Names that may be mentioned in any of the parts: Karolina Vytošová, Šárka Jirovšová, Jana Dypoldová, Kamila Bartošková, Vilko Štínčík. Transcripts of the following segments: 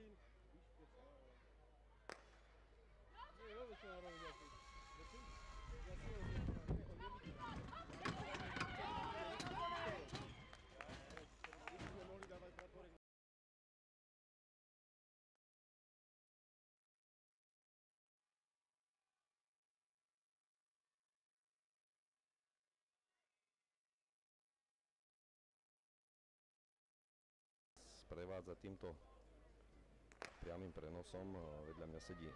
Martin. Prevádza týmto priamým prenosom. Vedľa mňa sedí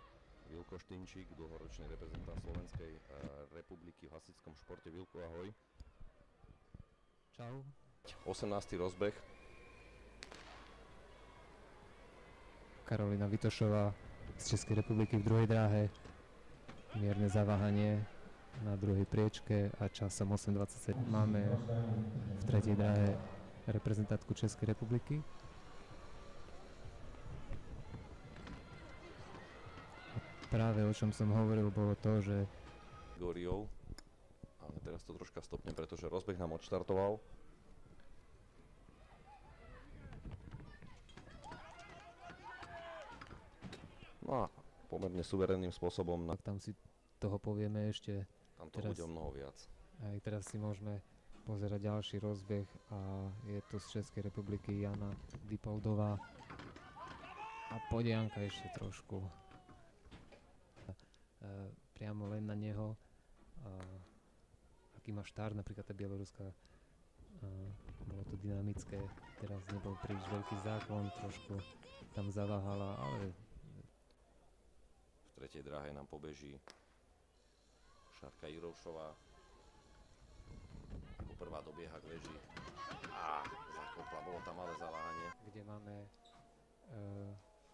Vilko Štínčík, dlhoročný reprezentant Slovenskej republiky v hasičskom športe. Vilko, ahoj. Čau. 18. rozbeh. Karolina Vytošová z Českej republiky v druhej dráhe. Mierne zaváhanie na druhej priečke a časom 8.27. Máme v tretej dráhe reprezentantku Českej republiky. Práve o čom som hovoril, bolo to, že... Goriou, ale teraz to troška stopne, pretože rozbeh nám odštartoval. No a pomerne suverenným spôsobom... Tak tam si toho povieme ešte. Tam to bude mnoho viac. Aj teraz si môžeme pozerať ďalší rozbeh a je to z Českej republiky Jana Dypoldová. A poď Janka ešte trošku. Priamo len na neho, aký má štart, napríklad tá bieloruská, bolo to dynamické, teraz nebol príliš veľký záklon, trošku tam zaváhala, ale... V tretej dráhe nám pobeží Šárka Jirovšová, ako prvá dobieha k veži. Á, zakopla, bolo tam malé zaváhanie. Kde máme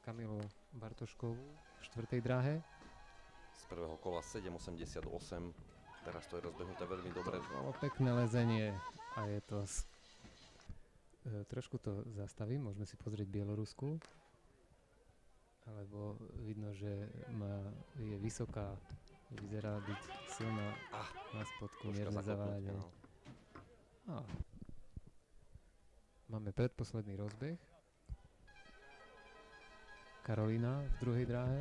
Kamilu Bartoškovú v štvrtej dráhe. Z prvého kola 7.88, teraz to je rozbehnuté veľmi dobre. Malo pekné lezenie a je to... Trošku to zastavím, môžeme si pozrieť Bielorusku. Alebo vidno, že je vysoká, vyzerá byť silná na spodku, mierne zaváhanie. Máme predposledný rozbeh. Karolina v druhej dráhe.